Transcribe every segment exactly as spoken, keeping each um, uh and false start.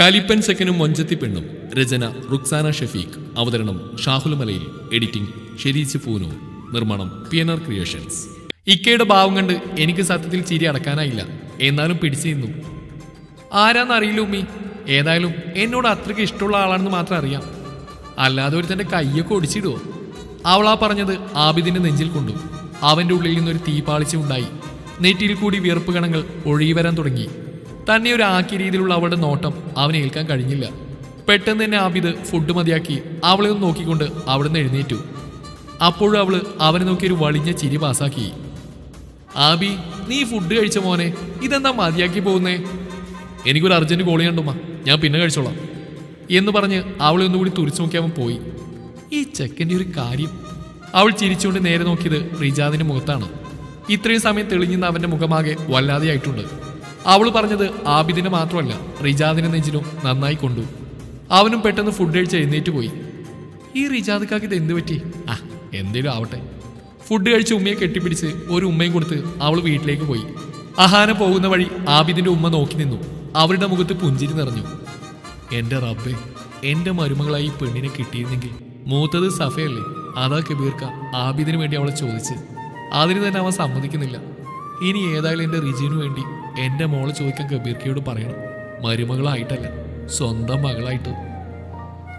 കലിപ്പൻ സെക്കനും മൊഞ്ചത്തി പെണ്ണും രചന റുക്സാന ഷഫീഖ്, അവതരണം ഷാഹുൽ മലയിൽ, എഡിറ്റിംഗ് ഷെരീജ് പൂനൂർ, നിർമ്മാണം പി എൻ ആർ ക്രിയേഷൻസ്. ഇക്കയുടെ ഭാവം കണ്ട് എനിക്ക് സത്യത്തിൽ ചിരി അടക്കാനായില്ല. എന്നാലും പിടിച്ചു നിന്നു. ആരാന്നറിയില്ല ഉമ്മി, ഏതായാലും എന്നോട് അത്രയ്ക്ക് ഇഷ്ടമുള്ള ആളാണെന്ന് മാത്രം അറിയാം. അല്ലാതെ ഒരു തൻ്റെ കയ്യൊക്കെ ഒടിച്ചിടുവോ? അവളാ പറഞ്ഞത് ആബിദിൻ്റെ നെഞ്ചിൽ കൊണ്ടു. അവൻ്റെ ഉള്ളിൽ നിന്നൊരു തീപാളിച്ചുണ്ടായി. നെറ്റിയിൽ കൂടി വിയർപ്പ് കണങ്ങൾ ഒഴുകി വരാൻ തുടങ്ങി. തന്നെ ഒരു ആക്കി രീതിയിലുള്ള അവളുടെ നോട്ടം അവനെ ഏൽക്കാൻ കഴിഞ്ഞില്ല. പെട്ടെന്ന് തന്നെ ആബിദ് ഫുഡ് മതിയാക്കി അവളെ ഒന്ന് നോക്കിക്കൊണ്ട് അവിടെ നിന്ന് എഴുന്നേറ്റു. അപ്പോഴും അവള് അവനെ നോക്കിയൊരു വളിഞ്ഞ ചിരി പാസാക്കി. ആബി, നീ ഫുഡ് കഴിച്ച മോനെ, ഇതെന്താ മതിയാക്കി പോകുന്നേ? എനിക്കൊരു അർജൻറ്റ് കോൾ ചെയ്യണ്ടുമ്മ, ഞാൻ പിന്നെ കഴിച്ചോളാം എന്ന് പറഞ്ഞ് അവളെ ഒന്നുകൂടി തുറിച്ചു നോക്കി അവൻ പോയി. ഈ ചെക്കൻ്റെ ഒരു കാര്യം. അവൾ ചിരിച്ചുകൊണ്ട് നേരെ നോക്കിയത് റിജാദിൻ്റെ മുഖത്താണ്. ഇത്രയും സമയം തെളിഞ്ഞിരുന്ന അവൻ്റെ മുഖമാകെ വല്ലാതെയായിട്ടുണ്ട്. അവൾ പറഞ്ഞത് ആബിദിനെ മാത്രമല്ല റിജാദിനെ നെഞ്ചിനും നന്നായി കൊണ്ടു. അവനും പെട്ടെന്ന് ഫുഡ് കഴിച്ച് എഴുന്നേറ്റ് പോയി. ഈ റിജാദ്ക്കാക്ക് ഇത് എന്ത് പറ്റി? ആ, എന്തേലും ആവട്ടെ. ഫുഡ് കഴിച്ച് ഉമ്മയെ കെട്ടിപ്പിടിച്ച് ഒരു ഉമ്മയും കൊടുത്ത് അവൾ വീട്ടിലേക്ക് പോയി. അഹാന പോകുന്ന വഴി ആബിദിൻ്റെ ഉമ്മ നോക്കി നിന്നു. അവരുടെ മുഖത്ത് പുഞ്ചിരി നിറഞ്ഞു. എൻ്റെ റബ്ബേ, എൻ്റെ മരുമകളായി ഈ പെണ്ണിനെ കിട്ടിയിരുന്നെങ്കിൽ. മൂത്തത് സഫയല്ലേ, അതാ കബീർക്ക ആബിദിനു വേണ്ടി അവളെ ചോദിച്ച്. അതിന് തന്നെ അവൻ സമ്മതിക്കുന്നില്ല. ഇനി ഏതായാലും എൻ്റെ റിജീനു വേണ്ടി എൻ്റെ മോളെ ചോദിക്കാൻ കബീർക്കയോട് പറയണം, മരുമകളായിട്ടല്ല, സ്വന്തം മകളായിട്ട്.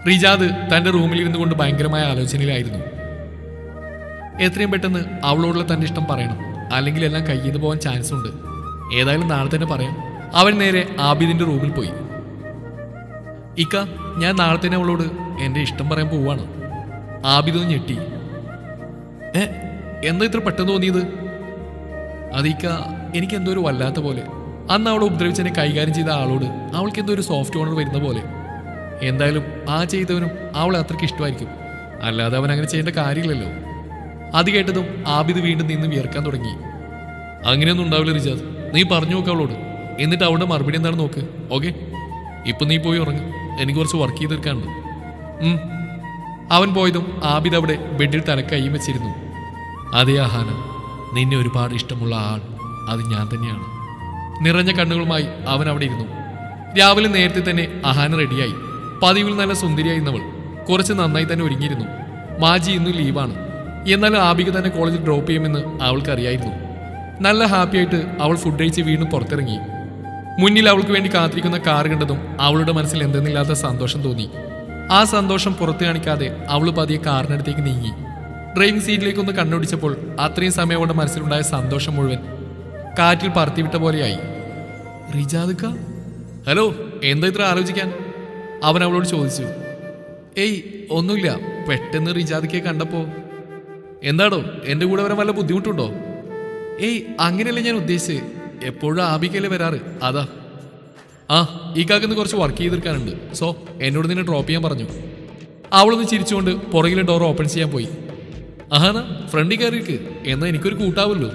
റിജാദ് തൻ്റെ റൂമിലിരുന്നു കൊണ്ട് ഭയങ്കരമായ ആലോചനയിലായിരുന്നു. എത്രയും പെട്ടെന്ന് അവളോടുള്ള തൻ്റെ ഇഷ്ടം പറയണം, അല്ലെങ്കിൽ എല്ലാം കയ്യിൽ പോകാൻ ചാൻസ് ഉണ്ട്. ഏതായാലും നാളെ തന്നെ പറയാം. അവൻ നേരെ ആബിദിൻ്റെ റൂമിൽ പോയി. ഇക്ക, ഞാൻ നാളെ തന്നെ അവളോട് എൻ്റെ ഇഷ്ടം പറയാൻ പോവാണ്. ആബിദ് ഞെട്ടി. ഏ, എന്താ ഇത്ര പെട്ടെന്ന് തോന്നിയത്? അതിക്ക, എനിക്കെന്തോ ഒരു വല്ലാത്ത പോലെ. അന്ന് അവളെ ഉപദ്രവിച്ചതിനെ കൈകാര്യം ചെയ്ത ആളോട് അവൾക്ക് എന്തോ ഒരു സോഫ്റ്റ് കോർണർ വരുന്ന പോലെ. എന്തായാലും ആ ചെയ്തവനും അവളെ അത്രയ്ക്ക് ഇഷ്ടമായിരിക്കും. അല്ലാതെ അവൻ അങ്ങനെ ചെയ്യേണ്ട കാര്യമില്ലല്ലോ. അത് കേട്ടതും ആബിദ് വീണ്ടും നിന്ന് വിയർക്കാൻ തുടങ്ങി. അങ്ങനെയൊന്നും ഉണ്ടാവില്ല റിജാദ്, നീ പറഞ്ഞു നോക്ക് അവളോട്. എന്നിട്ട് അവളുടെ മറുപടി എന്താണ് നോക്ക്. ഓക്കെ, ഇപ്പം നീ പോയി ഉറങ്ങും, എനിക്ക് കുറച്ച് വർക്ക് ചെയ്ത് തീർക്കാനുണ്ട്. അവൻ പോയതും ആബിദ് അവിടെ ബെഡിൽ തലക്കൈയും വെച്ചിരുന്നു. അതേ ആഹാന, നിന്നെ ഒരുപാട് ഇഷ്ടമുള്ള ആൾ അത് ഞാൻ തന്നെയാണ്. നിറഞ്ഞ കണ്ണുകളുമായി അവൻ അവിടെ ഇരുന്നു. രാവിലെ നേരത്തെ തന്നെ അഹാന റെഡിയായി. പതിവിൽ നല്ല സുന്ദരിയായിരുന്നവൾ കുറച്ച് നന്നായി തന്നെ ഒരുങ്ങിയിരുന്നു. മാജി ഇന്നും ലീവാണ്. എന്നാൽ ആബിക്ക് തന്നെ കോളേജിൽ ഡ്രോപ്പ് ചെയ്യുമെന്ന് അവൾക്കറിയായിരുന്നു. നല്ല ഹാപ്പിയായിട്ട് അവൾ ഫുഡ് കഴിച്ച് വീണ്ടും പുറത്തിറങ്ങി. മുന്നിൽ അവൾക്ക് വേണ്ടി കാത്തിരിക്കുന്ന കാർ കണ്ടതും അവളുടെ മനസ്സിൽ എന്തെന്നില്ലാത്ത സന്തോഷം തോന്നി. ആ സന്തോഷം പുറത്തു കാണിക്കാതെ അവൾ പതിയെ കാറിനടുത്തേക്ക് നീങ്ങി. ഡ്രൈവിംഗ് സീറ്റിലേക്കൊന്ന് കണ്ണോടിച്ചപ്പോൾ അത്രയും സമയം അവളുടെ മനസ്സിലുണ്ടായ സന്തോഷം മുഴുവൻ കാറ്റിൽ പറത്തിവിട്ട പോലെയായി. റിജാദ്ക്ക, ഹലോ, എന്താ ഇത്ര ആലോചിക്കാൻ? അവൻ അവളോട് ചോദിച്ചു. ഏയ് ഒന്നുമില്ല, പെട്ടെന്ന് റിജാദ്ക്കയെ കണ്ടപ്പോൾ. എന്താടോ, എൻ്റെ കൂടെ വരാൻ വല്ല ബുദ്ധിമുട്ടുണ്ടോ? ഏയ് അങ്ങനെയല്ല ഞാൻ ഉദ്ദേശിച്ചത്, എപ്പോഴും ആബിക്കല്ലേ വരാറ്, അതാ. ആ, ഈ കാക്കുന്ന കുറച്ച് വർക്ക് ചെയ്ത് തീർക്കാനുണ്ട്, സോ എന്നോട് നിന്നെ ഡ്രോപ്പ് ചെയ്യാൻ പറഞ്ഞു. അവളൊന്ന് ചിരിച്ചുകൊണ്ട് പുറകിലെ ഡോർ ഓപ്പൺ ചെയ്യാൻ പോയി. ആഹാന, ഫ്രണ്ടിൽ കയറിയിരിക്ക്, എന്നാൽ എനിക്കൊരു കൂട്ടാവല്ലോ.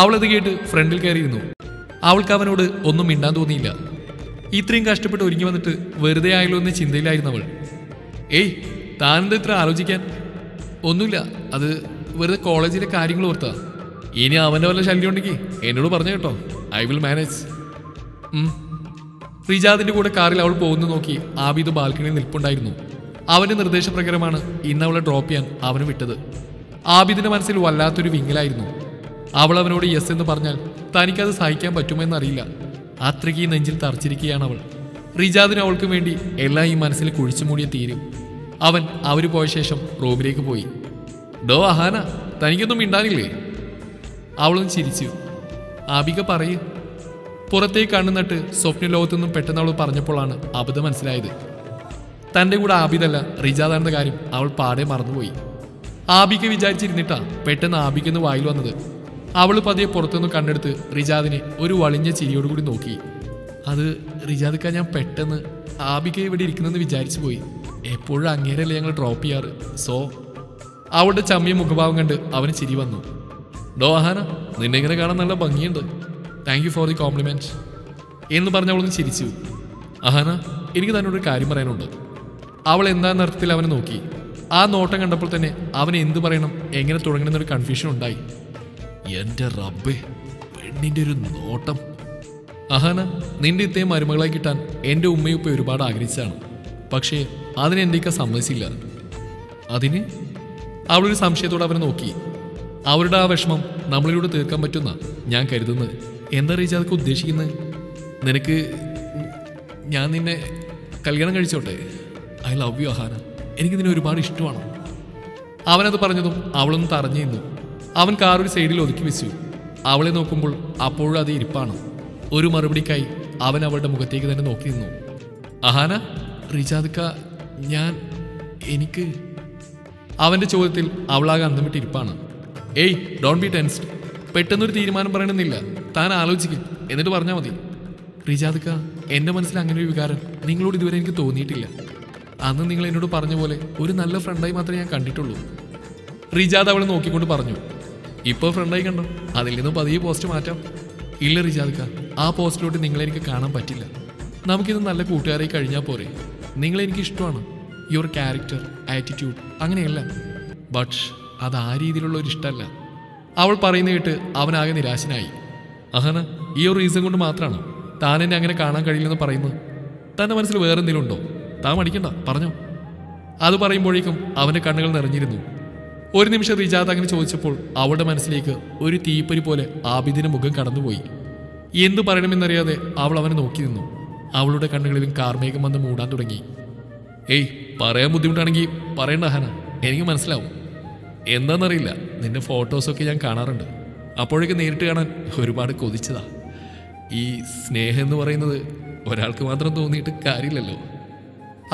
അവളത് കേട്ട് ഫ്രണ്ടിൽ കയറിയിരുന്നു. അവൾക്ക് അവനോട് ഒന്നും മിണ്ടാൻ തോന്നിയില്ല. ഇത്രയും കഷ്ടപ്പെട്ട് ഒരുങ്ങി വന്നിട്ട് വെറുതെ ആയല്ലോ എന്ന ചിന്തയിലായിരുന്നു അവൾ. ഏയ് താനെന്താ ഇത്ര ആലോചിക്കാൻ? ഒന്നുമില്ല, അത് വെറുതെ കോളേജിലെ കാര്യങ്ങൾ ഓർത്താ. ഇനി അവൻ്റെ വല്ല ശല്യം ഉണ്ടെങ്കിൽ എന്നോട് പറഞ്ഞു കേട്ടോ, ഐ വിൽ മാനേജ്. റിജാദിൻ്റെ കൂടെ കാറിൽ അവൾ പോകുന്നു നോക്കി ആബിദ് ബാൽക്കണിയിൽ നിൽപ്പുണ്ടായിരുന്നു. അവൻ്റെ നിർദ്ദേശപ്രകാരമാണ് ഇന്നവളെ ഡ്രോപ്പ് ചെയ്യാൻ അവന് വിട്ടത്. ആബിദിൻ്റെ മനസ്സിൽ വല്ലാത്തൊരു വിങ്ങലായിരുന്നു. അവൾ അവനോട് യെസ് എന്ന് പറഞ്ഞാൽ തനിക്കത് സഹിക്കാൻ പറ്റുമെന്നറിയില്ല. അത്രയ്ക്ക് നെഞ്ചിൽ തറച്ചിരിക്കുകയാണ് അവൾ. റിജാദിന് അവൾക്ക് വേണ്ടി എല്ലാം ഈ മനസ്സിൽ കുഴിച്ചു മൂടിയ തീരും. അവൻ അവർ പോയ ശേഷം റൂമിലേക്ക് പോയി. ഡോ അഹാന, തനിക്കൊന്നും മിണ്ടാനില്ലേ? അവളൊന്ന് ചിരിച്ചു. ആബിക പറയ്. പുറത്തേക്ക് കണ്ണുനട്ട് സ്വപ്ന ലോകത്തുനിന്നും പെട്ടെന്ന് അവൾ പറഞ്ഞപ്പോഴാണ് അബദ്ധം മനസ്സിലായത്. തൻ്റെ കൂടെ ആബിദല്ല റിജാദാണെന്ന കാര്യം അവൾ പാടെ മറന്നുപോയി. ആബിക വിചാരിച്ചിരുന്നിട്ടാ പെട്ടെന്ന് ആബിക്കെന്ന് വായിൽ വന്നത്. അവൾ പതിയെ പുറത്തുനിന്ന് കണ്ണെടുത്ത് റിജാദിനെ ഒരു വളിഞ്ഞ ചിരിയോടുകൂടി നോക്കി. അത് റിജാദ്ക്ക, ഞാൻ പെട്ടെന്ന് ആബിക ഇവിടെ ഇരിക്കുന്നെന്ന് വിചാരിച്ചു പോയി. എപ്പോഴും അങ്ങേരല്ലേ ഞങ്ങൾ ഡ്രോപ്പ് ചെയ്യാറ്, സോ. അവളുടെ ചമ്മിയ മുഖഭാവം കണ്ട് അവന് ചിരി വന്നു. ഡോ അഹാന, നിന്നെ ഇങ്ങനെ കാണാൻ നല്ല ഭംഗിയുണ്ട്, thank you for the compliment എന്ന് പറഞ്ഞ് അവളൊന്ന് ചിരിച്ചു. അഹാന, എനിക്ക് തന്നോടൊരു കാര്യം പറയാനുണ്ട്. അവൾ എന്താണെന്ന അർത്ഥത്തിൽ അവനെ നോക്കി. ആ നോട്ടം കണ്ടപ്പോൾ തന്നെ അവന് എന്ത് പറയണം എങ്ങനെ തുടങ്ങണമെന്നൊരു കൺഫ്യൂഷൻ ഉണ്ടായി. എൻ്റെ റബ്ബേ, പെണ്ണിൻ്റെ ഒരു നോട്ടം. അഹാന, നിന്റെ ഇത്തേ മരുമകളായി കിട്ടാൻ എൻ്റെ ഉമ്മയും ഉപ്പയും ഒരുപാട് ആഗ്രഹിച്ചതാണ്. പക്ഷേ അതിന് എൻ്റെ ഇക്ക സമ്മതിച്ചില്ല. അതിന് അവളൊരു സംശയത്തോടെ അവരെ നോക്കി. അവരുടെ ആ വിഷമം നമ്മളിലൂടെ തീർക്കാൻ പറ്റുന്ന ഞാൻ കരുതുന്നത്. എന്താ റീജാദ് അതൊക്കെ ഉദ്ദേശിക്കുന്നത്? നിനക്ക് ഞാൻ നിന്നെ കല്യാണം കഴിച്ചോട്ടെ? ഐ ലവ് യു അഹാന, എനിക്ക് നിന്നെ ഒരുപാട് ഇഷ്ടമാണ്. അവനത് പറഞ്ഞതും അവളൊന്ന് തറഞ്ഞു നിന്നു. അവൻ കാറൊരു സൈഡിൽ ഒതുക്കി വെച്ചു. അവളെ നോക്കുമ്പോൾ അപ്പോഴും അത് ഇരിപ്പാണ്. ഒരു മറുപടിക്കായി അവൻ അവളുടെ മുഖത്തേക്ക് തന്നെ നോക്കി നിന്നു. അഹാന, റിജാദ് ക ഞാൻ എനിക്ക് അവൻ്റെ ചോദ്യത്തിൽ അവളാകെ അന്തം വിട്ടിരിപ്പാണ്. ഏയ് ഡോണ്ട് ബി ടെൻസ്ഡ്, പെട്ടെന്നൊരു തീരുമാനം പറയണമെന്നില്ല, താൻ ആലോചിക്കും, എന്നിട്ട് പറഞ്ഞാൽ മതി. റിജാദ് ക എൻ്റെ മനസ്സിൽ അങ്ങനൊരു വികാരം നിങ്ങളോട് ഇതുവരെ എനിക്ക് തോന്നിയിട്ടില്ല. അന്ന് നിങ്ങൾ എന്നോട് പറഞ്ഞ പോലെ ഒരു നല്ല ഫ്രണ്ടായി മാത്രമേ ഞാൻ കണ്ടിട്ടുള്ളൂ. റിജാദ് അവളെ നോക്കിക്കൊണ്ട് പറഞ്ഞു. ഇപ്പോൾ ഫ്രണ്ടായി കണ്ടോ? അതിൽ നിന്നും പതിയെ പോസ്റ്റ് മാറ്റാം. ഇല്ല റിജാദ് ക, ആ പോസ്റ്റിലോട്ട് നിങ്ങളെനിക്ക് കാണാൻ പറ്റില്ല. നമുക്കിത് നല്ല കൂട്ടുകാരായി കഴിഞ്ഞാൽ പോരെ? നിങ്ങളെനിക്ക് ഇഷ്ടമാണ്, യുവർ ക്യാരക്ടർ, ആറ്റിറ്റ്യൂഡ്, അങ്ങനെയല്ല. ബട്ട് അത് ആ രീതിയിലുള്ള ഒരു ഇഷ്ടമല്ല. അവൾ പറയുന്ന കേട്ട് അവനാകെ നിരാശനായി. അഹന, ഈ ഒരു റീസൺ കൊണ്ട് മാത്രമാണോ താൻ എന്നെ അങ്ങനെ കാണാൻ കഴിയില്ലെന്ന് പറയുന്നത്? തൻ്റെ മനസ്സിൽ വേറെന്തെങ്കിലും ഉണ്ടോ? താൻ മടിക്കണ്ട, പറഞ്ഞോ. അത് പറയുമ്പോഴേക്കും അവൻ്റെ കണ്ണുകൾ നിറഞ്ഞിരുന്നു. ഒരു നിമിഷം റിജാദ് അങ്ങനെ ചോദിച്ചപ്പോൾ അവളുടെ മനസ്സിലേക്ക് ഒരു തീപ്പൊരി പോലെ ആബിദിൻ്റെ മുഖം കടന്നുപോയി. എന്തു പറയണമെന്നറിയാതെ അവൾ അവനെ നോക്കി നിന്നു. അവളുടെ കണ്ണുകളിലും കാർമേഘം വന്ന് മൂടാൻ തുടങ്ങി. ഏയ് പറയാൻ ബുദ്ധിമുട്ടാണെങ്കിൽ പറയണ്ട ഹന, എനിക്ക് മനസ്സിലാവും. എന്താണെന്നറിയില്ല, നിന്റെ ഫോട്ടോസൊക്കെ ഞാൻ കാണാറുണ്ട്. അപ്പോഴേക്ക് നേരിട്ട് കാണാൻ ഒരുപാട് കൊതിച്ചതാ. ഈ സ്നേഹം എന്ന് പറയുന്നത് ഒരാൾക്ക് മാത്രം തോന്നിയിട്ട് കാര്യമില്ലല്ലോ.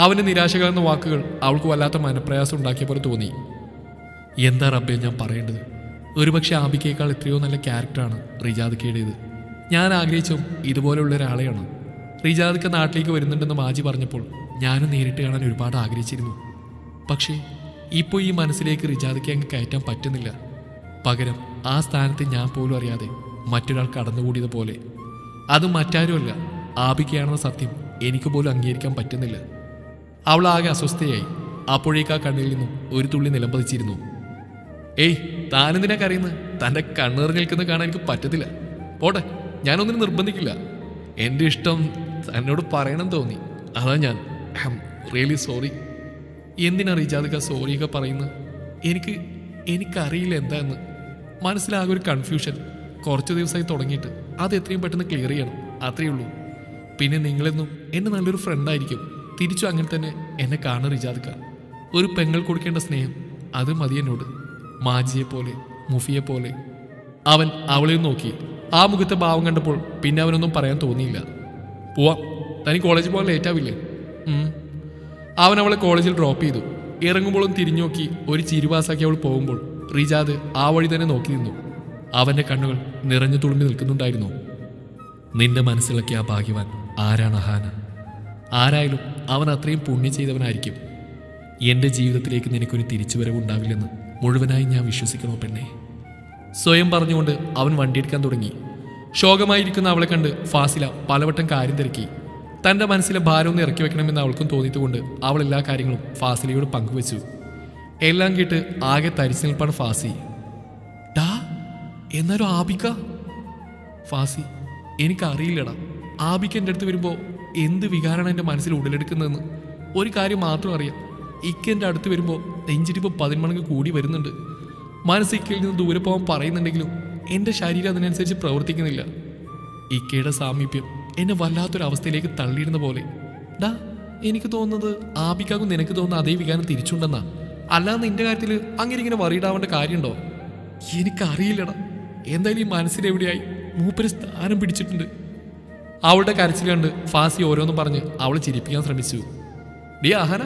അവൻ്റെ നിരാശ കലർന്ന വാക്കുകൾ അവൾക്ക് വല്ലാത്ത മനപ്രയാസം ഉണ്ടാക്കിയ പോലെ തോന്നി. എന്താ റബ്ബേ ഞാൻ പറയേണ്ടത്? ഒരുപക്ഷെ ആബിക്കേക്കാൾ എത്രയോ നല്ല ക്യാരക്ടറാണ് റിജാദ്ക്കേടേത്. ഞാൻ ആഗ്രഹിച്ചും ഇതുപോലെയുള്ള ഒരാളെയാണ്. റിജാദ്ക്ക് നാട്ടിലേക്ക് വരുന്നുണ്ടെന്ന് മാജി പറഞ്ഞപ്പോൾ ഞാനും നേരിട്ട് കാണാൻ ഒരുപാട് ആഗ്രഹിച്ചിരുന്നു. പക്ഷേ ഇപ്പോൾ ഈ മനസ്സിലേക്ക് റിജാദ്ക്ക് അങ്ങ് കയറ്റാൻ പറ്റുന്നില്ല. പകരം ആ സ്ഥാനത്ത് ഞാൻ പോലും അറിയാതെ മറ്റൊരാൾ കടന്നുകൂടിയത് പോലെ. അത് മറ്റാരുമല്ല, ആബിക്കയാണെന്ന സത്യം എനിക്ക് പോലും അംഗീകരിക്കാൻ പറ്റുന്നില്ല. അവൾ ആകെ അസ്വസ്ഥയായി. അപ്പോഴേക്ക് ആ കണ്ണിൽ നിന്നും ഒരു തുള്ളി നിലംപതിച്ചിരുന്നു. ഏയ് താനെന്തിനാ കരയുന്നത്? തൻ്റെ കണ്ണെറിഞ്ഞ് നിൽക്കുന്നത് കാണാൻ എനിക്ക് പറ്റത്തില്ല. പോട്ടെ, ഞാനൊന്നിനും നിർബന്ധിക്കില്ല. എൻ്റെ ഇഷ്ടം തന്നോട് പറയണം തോന്നി, അതാ ഞാൻ. I am really sorry. എന്തിനാ റിജാദ്ക്ക സോറിയൊക്കെ പറയുന്നത്? എനിക്ക് എനിക്കറിയില്ല എന്താന്ന്. മനസ്സിലാകെ ഒരു കൺഫ്യൂഷൻ കുറച്ച് ദിവസമായി തുടങ്ങിയിട്ട്. അത് എത്രയും പെട്ടെന്ന് ക്ലിയർ ചെയ്യണം, അത്രയേ ഉള്ളൂ. പിന്നെ നിങ്ങളെന്നും എൻ്റെ നല്ലൊരു ഫ്രണ്ടായിരിക്കും. തിരിച്ചു അങ്ങനെ തന്നെ എന്നെ കാണാൻ റിജാദ്ക്ക. ഒരു പെങ്ങൾ കൊടുക്കേണ്ട സ്നേഹം അത് മതി എന്നോട്. മാജിയെപ്പോലെ, മുഫിയെപ്പോലെ. അവൻ അവളെയും നോക്കി. ആ മുഖത്തെ ഭാവം കണ്ടപ്പോൾ പിന്നെ അവനൊന്നും പറയാൻ തോന്നിയില്ല. പോവാം, തനിക്ക് കോളേജിൽ പോകാൻ ലേറ്റാവില്ലേ? അവൻ അവളെ കോളേജിൽ ഡ്രോപ്പ് ചെയ്തു. ഇറങ്ങുമ്പോഴും തിരിഞ്ഞു നോക്കി ഒരു ചിരിവാസാക്കി അവൾ പോകുമ്പോൾ റിജാദ് ആ വഴി തന്നെ നോക്കി നിന്നു. അവൻ്റെ കണ്ണുകൾ നിറഞ്ഞു തുളുമ്പി നിൽക്കുന്നുണ്ടായിരുന്നു. നിന്റെ മനസ്സിലൊക്കെ ആ ഭാഗ്യവാൻ ആരാണ് അഹാന? ആരായാലും അവൻ അത്രയും പുണ്യം ചെയ്തവനായിരിക്കും. എൻ്റെ ജീവിതത്തിലേക്ക് നിനക്കൊരു തിരിച്ചുവരവുണ്ടാവില്ലെന്ന് മുഴുവനായി ഞാൻ വിശ്വസിക്കണോ പെണ്ണെ? സ്വയം പറഞ്ഞുകൊണ്ട് അവൻ വണ്ടിയെടുക്കാൻ തുടങ്ങി. ശോകമായിരിക്കുന്ന അവളെ കണ്ട് ഫാസില പലവട്ടം കാര്യം തിരക്കി. തൻ്റെ മനസ്സിലെ ഭാരമൊന്നും ഇറക്കി വെക്കണമെന്ന് അവൾക്കും തോന്നിയിട്ടുകൊണ്ട് അവൾ എല്ലാ കാര്യങ്ങളും ഫാസിലയോട് പങ്കുവച്ചു. എല്ലാം കേട്ട് ആകെ തരിച്ചു നിൽപ്പാണ് ഫാസി. ഡാ, എന്നാലും ആബിക്ക? ഫാസി, എനിക്കറിയില്ലടാ. ആബിക്ക എൻ്റെ അടുത്ത് വരുമ്പോൾ എന്ത് വികാരമാണ് എൻ്റെ മനസ്സിൽ ഉടലെടുക്കുന്നതെന്ന്. ഒരു കാര്യം മാത്രം അറിയാം, ഇക്കെൻ്റെ അടുത്ത് വരുമ്പോൾ നെഞ്ചിരിപ്പ് പതിന്മടങ്ങ് കൂടി വരുന്നുണ്ട്. മനസ്സിക്കയിൽ നിന്ന് ദൂരെ പോകാൻ പറയുന്നുണ്ടെങ്കിലും എൻ്റെ ശരീരം അതിനനുസരിച്ച് പ്രവർത്തിക്കുന്നില്ല. ഇക്കയുടെ സാമീപ്യം എന്നെ വല്ലാത്തൊരവസ്ഥയിലേക്ക് തള്ളിയിടുന്ന പോലെ. ഡാ, എനിക്ക് തോന്നുന്നത് ആബിക്കാകും നിനക്ക് തോന്നുന്ന അതേ വികാരം തിരിച്ചുണ്ടെന്നാ. അല്ലാതെ നിൻ്റെ കാര്യത്തിൽ അങ്ങനെ ഇങ്ങനെ വറീഡാവേണ്ട കാര്യമുണ്ടോ? എനിക്കറിയില്ലടാ. എന്തായാലും ഈ മനസ്സിലെവിടെയായി മൂപ്പര് സ്ഥാനം പിടിച്ചിട്ടുണ്ട്. അവളുടെ കരച്ചിൽ കണ്ട് ഫാസി ഓരോന്നും പറഞ്ഞ് അവളെ ചിരിപ്പിക്കാൻ ശ്രമിച്ചു. ഡി അഹാന,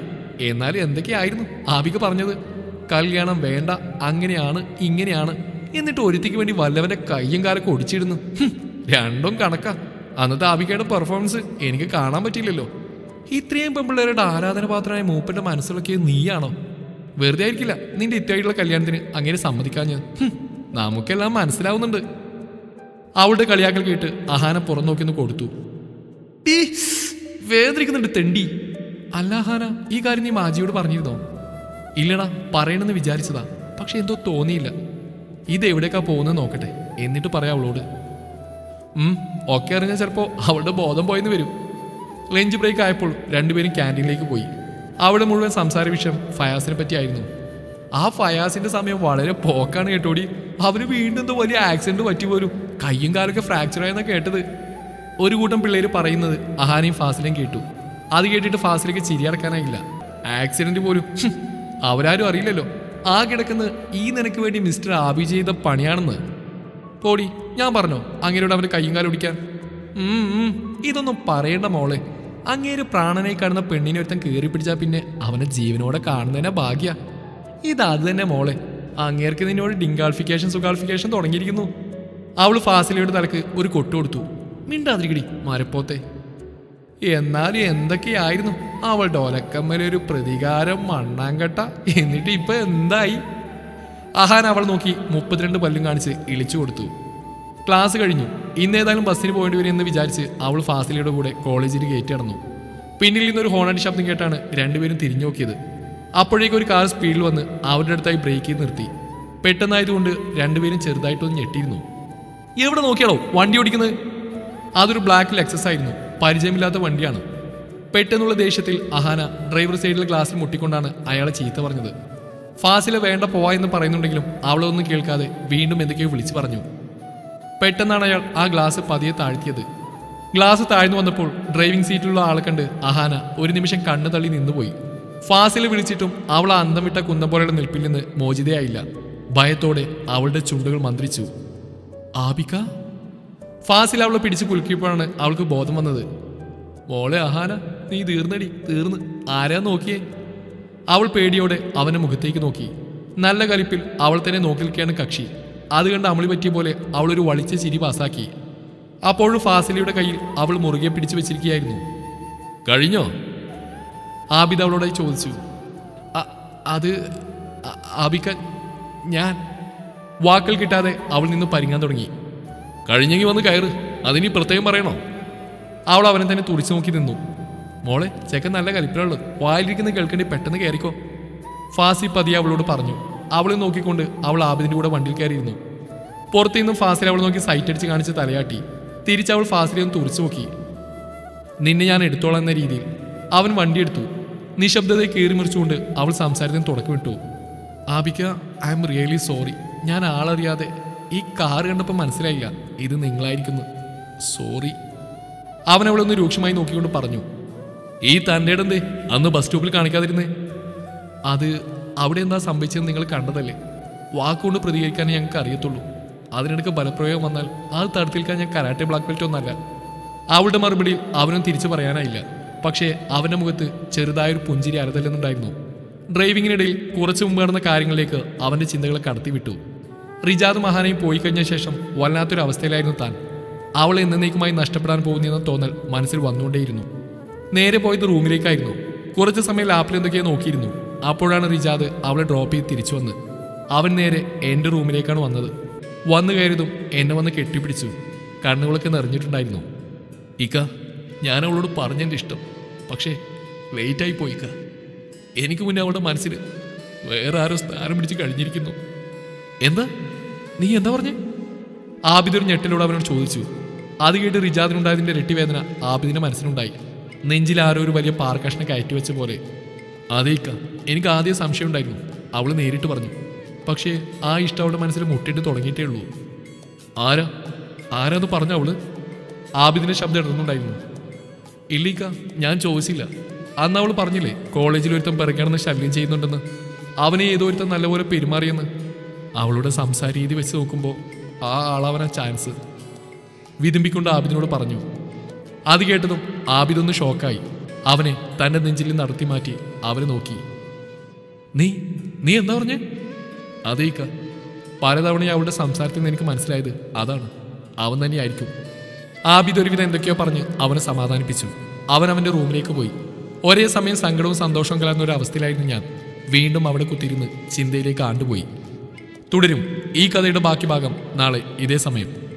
എന്നാലും എന്തൊക്കെയായിരുന്നു ആബിക പറഞ്ഞത്? കല്യാണം വേണ്ട, അങ്ങനെയാണ് ഇങ്ങനെയാണ്, എന്നിട്ട് ഒരുത്തിക്ക് വേണ്ടി വല്ലവൻ്റെ കയ്യും കാലൊക്കെ ഒടിച്ചിടുന്നു. രണ്ടും കണക്കാ. അന്നത്തെ ആബികയുടെ പെർഫോമൻസ് എനിക്ക് കാണാൻ പറ്റിയില്ലല്ലോ. ഇത്രയും പെൺപിള്ളേരുടെ ആരാധനപാത്രമായ മൂപ്പൻ്റെ മനസ്സിലൊക്കെ നീയാണോ? വെറുതെ ആയിരിക്കില്ല നിന്റെ ഇത്തരമായിട്ടുള്ള കല്യാണത്തിന് അങ്ങനെ സമ്മതിക്കാൻ ഞാൻ. നമുക്കെല്ലാം മനസ്സിലാവുന്നുണ്ട്. അവളുടെ കളിയാക്കൽ കേട്ട് അഹാന പുറം നോക്കിന്ന് കൊടുത്തു. ടീ വേദനിക്കുന്നുണ്ട് തെണ്ടി. അല്ല അഹാന, ഈ കാര്യം നീ മാജിയോട് പറഞ്ഞിരുന്നോ? ഇല്ലടാ, പറയണമെന്ന് വിചാരിച്ചതാ, പക്ഷെ എന്തോ തോന്നിയില്ല. ഇതെവിടേക്കാ പോകുന്നത് നോക്കട്ടെ, എന്നിട്ട് പറയാം അവളോട്. ഓക്കെ അറിഞ്ഞാൽ ചിലപ്പോൾ അവളുടെ ബോധം പോയെന്ന് വരും. ലഞ്ച് ബ്രേക്ക് ആയപ്പോൾ രണ്ടുപേരും ക്യാൻറ്റീനിലേക്ക് പോയി. അവിടെ മുഴുവൻ സംസാര വിഷയം ഫയാസിനെ പറ്റിയായിരുന്നു. ആ ഫയാസിൻ്റെ സമയം വളരെ പോക്കാണ് കേട്ടോടി. അവന് വീണ്ടും എന്തോ വലിയ ആക്സിഡൻറ്റ് പറ്റിപ്പോലും കയ്യും കാലൊക്കെ ഫ്രാക്ചറായെന്നാണ് കേട്ടത്. ഒരു കൂട്ടം പിള്ളേർ പറയുന്നത് അഹാനയും ഫാസിലേയും കേട്ടു. അത് കേട്ടിട്ട് ഫാസിലേക്ക് ചിരിയടക്കാനായില്ല. ആക്സിഡൻറ്റ് പോലും അവരാരും അറിയില്ലല്ലോ. ആ കിടക്കുന്നത് ഈ നിനക്ക് വേണ്ടി മിസ്റ്റർ ആബി ചെയ്ത പണിയാണെന്ന്. പോടി, ഞാൻ പറഞ്ഞോ അങ്ങേരോട് അവൻ്റെ കയ്യും കാലം പിടിക്കാൻ? ഇതൊന്നും പറയേണ്ട മോളെ. അങ്ങേര് പ്രാണനായി കാണുന്ന പെണ്ണിനെ ഒരുത്തൻ കയറി പിടിച്ചാൽ പിന്നെ അവനെ ജീവനോടെ കാണുന്നതിനെ ഭാഗ്യ. ഇതത് തന്നെ മോളെ. അങ്ങേർക്ക് നിന്നോട് ഡിങ്കാൾഫിക്കേഷൻ സുഗാൾഫിക്കേഷൻ തുടങ്ങിയിരിക്കുന്നു. അവൾ ഫാസിലയുടെ തലക്ക് ഒരു കൊട്ടു കൊടുത്തു. മിണ്ടാതിരിക്കടി മരപ്പോത്തെ. എന്നാലും എന്തൊക്കെയായിരുന്നു അവളുടെ ഒലക്കമ്മലെ ഒരു പ്രതികാരം, മണ്ണാങ്കട്ട. എന്നിട്ട് ഇപ്പം എന്തായി? അഹാൻ അവൾ നോക്കി മുപ്പത്തിരണ്ട് പല്ലും കാണിച്ച് ഇളിച്ചു കൊടുത്തു. ക്ലാസ് കഴിഞ്ഞു. ഇന്നേതായാലും ബസ്സിന് പോകേണ്ടി വരും എന്ന് വിചാരിച്ച് അവൾ ഫാസിലയുടെ കൂടെ കോളേജിൽ ഗേറ്റ് അടന്നു. പിന്നിൽ നിന്നൊരു ഹോണടി ശബ്ദം കേട്ടാണ് രണ്ടുപേരും തിരിഞ്ഞു നോക്കിയത്. അപ്പോഴേക്കും ഒരു കാർ സ്പീഡിൽ വന്ന് അവരുടെ അടുത്തായി ബ്രേക്ക് ചെയ്ത് നിർത്തി. പെട്ടെന്നായതുകൊണ്ട് രണ്ടുപേരും ചെറുതായിട്ടൊന്ന് ഞെട്ടിയിരുന്നു. എവിടെ നോക്കിയാണോ വണ്ടി ഓടിക്കുന്നത്? അതൊരു ബ്ലാക്ക് ലെക്സസ് ആയിരുന്നു. പരിചയമില്ലാത്ത വണ്ടിയാണ്. പെട്ടെന്നുള്ള ദേഷ്യത്തിൽ അഹാന ഡ്രൈവർ സൈഡിലെ ഗ്ലാസ്സിൽ മുട്ടിക്കൊണ്ടാണ് അയാളെ ചീത്ത പറഞ്ഞത്. ഫാസില വേണ്ട പോവാ എന്ന് പറയുന്നുണ്ടെങ്കിലും അവളൊന്നും കേൾക്കാതെ വീണ്ടും എന്തൊക്കെയോ വിളിച്ചു പറഞ്ഞു. പെട്ടെന്നാണ് അയാൾ ആ ഗ്ലാസ് പതിയെ താഴ്ത്തിയത്. ഗ്ലാസ് താഴ്ന്നു വന്നപ്പോൾ ഡ്രൈവിംഗ് സീറ്റിലുള്ള ആളെ കണ്ട് അഹാന ഒരു നിമിഷം കണ്ണു തള്ളി നിന്നുപോയി. ഫാസിൽ വിളിച്ചിട്ടും അവൾ അന്തം വിട്ട കുന്നംപോലയുടെ നിൽപ്പിൽ നിന്ന് മോചിതയായില്ല. ഭയത്തോടെ അവളുടെ ചുണ്ടുകൾ മന്ത്രിച്ചു. ആബിക. ഫാസിൽ അവളെ പിടിച്ച് കുലുക്കിയപ്പോഴാണ് അവൾക്ക് ബോധം വന്നത്. മോളെ അഹാന, നീ തീർന്നടി, തീർന്ന്. ആരാ നോക്കിയേ? അവൾ പേടിയോടെ അവനെ മുഖത്തേക്ക് നോക്കി. നല്ല കലിപ്പിൽ അവൾ തന്നെ നോക്കി നിൽക്കുകയാണ് കക്ഷി. അത് കണ്ട് അമളി പറ്റിയ പോലെ അവളൊരു വളിച്ച ചിരി പാസാക്കി. അപ്പോഴും ഫാസിലയുടെ കയ്യിൽ അവൾ മുറുകെ പിടിച്ചു വെച്ചിരിക്കുകയായിരുന്നു. കഴിഞ്ഞോ? ആബിദ അവളോടായി ചോദിച്ചു. അത് ആബിക്ക, ഞാൻ വാക്കൾ കിട്ടാതെ അവൾ നിന്ന് പരിങ്ങാൻ തുടങ്ങി. കഴിഞ്ഞെങ്കിൽ വന്ന് കയറ്, അതിനി പ്രത്യേകം പറയണോ? അവൾ അവനെ തന്നെ തുറിച്ചു നോക്കി നിന്നു. മോളെ, ചെക്കൻ നല്ല കലിപ്പിലുള്ളു, വായിലിരിക്കുന്ന കേൾക്കേണ്ടി, പെട്ടെന്ന് കയറിക്കോ. ഫാസി പതിയെ അവളോട് പറഞ്ഞു. അവൾ നോക്കിക്കൊണ്ട് അവൾ ആബിദിൻ്റെ കൂടെ വണ്ടിയിൽ കയറിയിരുന്നു. പുറത്തു നിന്നും ഫാസിൽ അവൾ നോക്കി സൈറ്റ് അടിച്ച് കാണിച്ച് തലയാട്ടി. തിരിച്ചവൾ ഫാസിലെ ഒന്ന് തുറിച്ചു നോക്കി. നിന്നെ ഞാൻ എടുത്തോളാം എന്ന രീതിയിൽ. അവൻ വണ്ടിയെടുത്തു. നിശബ്ദതയെ കീറി മുറിച്ചുകൊണ്ട് അവൾ സംസാരത്തിന് തുടക്കമിട്ടു. ആബിക്ക, ഐ എം റിയലി സോറി. ഞാൻ ആളറിയാതെ ഈ കാറ് കണ്ടപ്പോൾ മനസ്സിലായില്ല ഇത് നിങ്ങളായിരിക്കുന്നു. സോറി. അവൻ അവളെ ഒന്ന് രൂക്ഷമായി നോക്കിക്കൊണ്ട് പറഞ്ഞു. ഈ തൻ്റെ ഇടന്തേ അന്ന് ബസ് സ്റ്റോപ്പിൽ കാണിക്കാതിരുന്നേ? അത് അവിടെ എന്താ സംഭവിച്ചത് നിങ്ങൾ കണ്ടതല്ലേ? വാക്കുകൊണ്ട് പ്രതികരിക്കാൻ ഞങ്ങൾക്ക് അറിയത്തുള്ളൂ. അതിനിടയ്ക്ക് ബലപ്രയോഗം വന്നാൽ അത് തടുത്തിൽക്കാൻ ഞാൻ കരാട്ടെ ബ്ലാക്ക് ബെൽറ്റ് ഒന്നല്ല. അവളുടെ മറുപടിയിൽ അവനും തിരിച്ചു പറയാനായില്ല. പക്ഷേ അവൻ്റെ മുഖത്ത് ചെറുതായൊരു പുഞ്ചിരി അലതല്ലെന്നുണ്ടായിരുന്നു. ഡ്രൈവിങ്ങിനിടയിൽ കുറച്ചു മുമ്പ് നടന്ന കാര്യങ്ങളിലേക്ക് അവൻ്റെ ചിന്തകളെ കടത്തിവിട്ടു. റിജാദ് മഹാനയും പോയി കഴിഞ്ഞ ശേഷം വല്ലാത്തൊരു അവസ്ഥയിലായിരുന്നു താൻ. അവൾ എന്നേക്കുമായി നഷ്ടപ്പെടാൻ പോകുന്നതെന്ന തോന്നൽ മനസ്സിൽ വന്നുകൊണ്ടേയിരുന്നു. നേരെ പോയത് റൂമിലേക്കായിരുന്നു. കുറച്ച് സമയം ലാപ്പിൽ എന്തൊക്കെയോ നോക്കിയിരുന്നു. അപ്പോഴാണ് റിജാദ് അവളെ ഡ്രോപ്പ് ചെയ്ത് തിരിച്ചു വന്ന്. അവൻ നേരെ എൻ്റെ റൂമിലേക്കാണ് വന്നത്. വന്നു കയറിയതും എന്നെ വന്ന് കെട്ടിപ്പിടിച്ചു. കണ്ണുകളൊക്കെ നിറഞ്ഞിട്ടുണ്ടായിരുന്നു. ഇക്ക, ഞാൻ അവളോട് പറഞ്ഞതിൻ്റെ ഇഷ്ടം, പക്ഷേ ലേറ്റായി പോയിക്ക. എനിക്ക് മുന്നേ അവളുടെ മനസ്സിൽ വേറെ ആരോ സ്ഥാനം പിടിച്ച് കഴിഞ്ഞിരിക്കുന്നു. എന്താ നീ എന്താ പറഞ്ഞേ? ആബിദൊരു ഞെട്ടിലൂടെ അവനോട് ചോദിച്ചു. അത് കേട്ട് റിജാദിനുണ്ടായതിൻ്റെ ഇരട്ടി വേദന ആബിദിൻ്റെ മനസ്സിലുണ്ടായി. നെഞ്ചിൽ ആരോ ഒരു വലിയ പാർക്കഷനെ കയറ്റി വെച്ച പോലെ. അതേക്ക, എനിക്ക് ആദ്യം സംശയം ഉണ്ടായിരുന്നു. അവൾ നേരിട്ട് പറഞ്ഞു. പക്ഷേ ആ ഇഷ്ടം അവളുടെ മനസ്സിൽ മുട്ടിട്ട് തുടങ്ങിയിട്ടേ ഉള്ളൂ. ആരാ ആരാന്ന് പറഞ്ഞ അവള്? ആബിദിൻ്റെ ശബ്ദം ഇടന്നുണ്ടായിരുന്നു. ഇല്ലിക്ക, ഞാൻ ചോദിച്ചില്ല. അന്ന് അവൾ പറഞ്ഞില്ലേ കോളേജിൽ ഒരുത്തം പിറകണമെന്ന് ശല്യം ചെയ്യുന്നുണ്ടെന്ന്, അവനെ ഏതോ ഒരുത്തം നല്ലപോലെ പെരുമാറിയെന്ന്. അവളുടെ സംസാര രീതി വെച്ച് നോക്കുമ്പോൾ ആ ആളവനാ ചാൻസ്, വിതുമ്പിക്കൊണ്ട് ആബിദിനോട് പറഞ്ഞു. അത് കേട്ടതും ആബിദൊന്ന് ഷോക്കായി. അവനെ തൻ്റെ നെഞ്ചിൽ നടത്തി മാറ്റി അവനെ നോക്കി. നീ നീ എന്താ പറഞ്ഞേ? അതേക്ക, പലതവണയും അവളുടെ സംസാരത്തിൽ നിന്ന് എനിക്ക് മനസ്സിലായത് അതാണ്, അവൻ തന്നെയായിരിക്കും. ആബിദ് ഒരുവിധം എന്തൊക്കെയോ പറഞ്ഞ് അവനെ സമാധാനിപ്പിച്ചു. അവൻ അവൻ്റെ റൂമിലേക്ക് പോയി. ഒരേ സമയം സങ്കടവും സന്തോഷവും കലർന്ന ഒരു അവസ്ഥയിലായിരുന്നു ഞാൻ. വീണ്ടും അവിടെ കുത്തിയിരുന്ന് ചിന്തയിലേക്ക് ആണ്ടുപോയി. തുടരും. ഈ കഥയുടെ ബാക്കി ഭാഗം നാളെ ഇതേ സമയം.